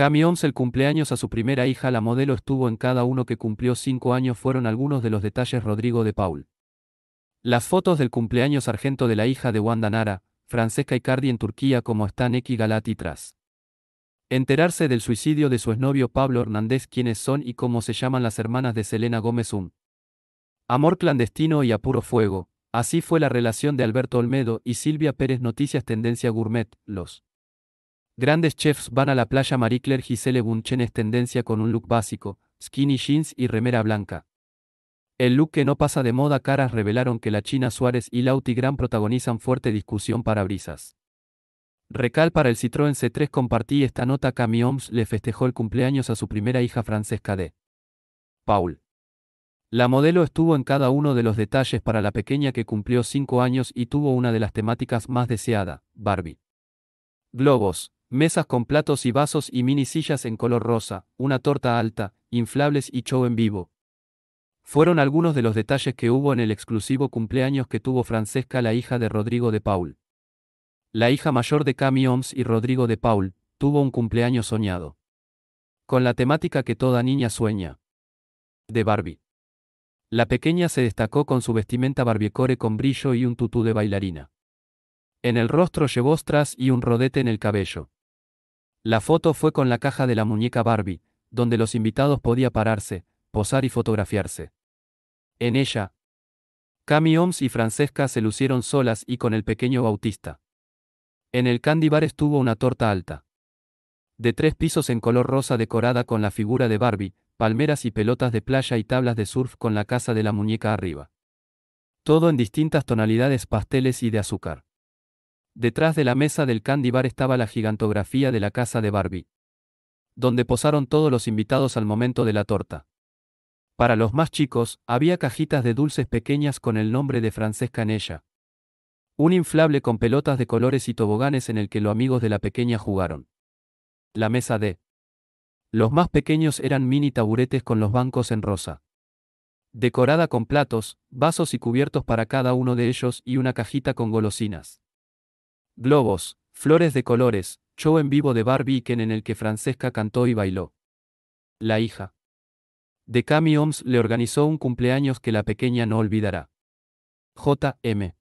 Cami Homs el cumpleaños a su primera hija. La modelo estuvo en cada uno que cumplió 5 años, fueron algunos de los detalles Rodrigo de Paul. Las fotos del cumpleaños argento de la hija de Wanda Nara, Francesca Icardi, en Turquía. Como están X Galati tras enterarse del suicidio de su exnovio Pablo Hernández. ¿Quiénes son y cómo se llaman las hermanas de Selena Gómez? Un amor clandestino y a puro fuego. Así fue la relación de Alberto Olmedo y Silvia Pérez. Noticias Tendencia Gourmet. Los grandes chefs van a la playa. Marie Claire Gisele Bunchen es tendencia con un look básico, skinny jeans y remera blanca. El look que no pasa de moda. Caras revelaron que la China Suárez y Lauti Gran protagonizan fuerte discusión. Parabrisas recal para el Citroën C3. Compartí esta nota. Cami Homs le festejó el cumpleaños a su primera hija Francesca de Paul. La modelo estuvo en cada uno de los detalles para la pequeña que cumplió 5 años y tuvo una de las temáticas más deseada, Barbie. Globos, mesas con platos y vasos y mini sillas en color rosa, una torta alta, inflables y show en vivo. Fueron algunos de los detalles que hubo en el exclusivo cumpleaños que tuvo Francesca, la hija de Rodrigo de Paul. La hija mayor de Cami Homs y Rodrigo de Paul tuvo un cumpleaños soñado, con la temática que toda niña sueña, de Barbie. La pequeña se destacó con su vestimenta barbiecore con brillo y un tutú de bailarina. En el rostro llevó ostras y un rodete en el cabello. La foto fue con la caja de la muñeca Barbie, donde los invitados podían pararse, posar y fotografiarse. En ella, Cami Homs y Francesca se lucieron solas y con el pequeño Bautista. En el candy bar estuvo una torta alta, de 3 pisos en color rosa, decorada con la figura de Barbie, palmeras y pelotas de playa y tablas de surf con la casa de la muñeca arriba. Todo en distintas tonalidades pasteles y de azúcar. Detrás de la mesa del candy bar estaba la gigantografía de la casa de Barbie, donde posaron todos los invitados al momento de la torta. Para los más chicos, había cajitas de dulces pequeñas con el nombre de Francesca en ella. Un inflable con pelotas de colores y toboganes en el que los amigos de la pequeña jugaron. La mesa de los más pequeños eran mini taburetes con los bancos en rosa, decorada con platos, vasos y cubiertos para cada uno de ellos y una cajita con golosinas. Globos, flores de colores, show en vivo de Barbie y Ken en el que Francesca cantó y bailó. La hija de Cami Homs le organizó un cumpleaños que la pequeña no olvidará. J.M.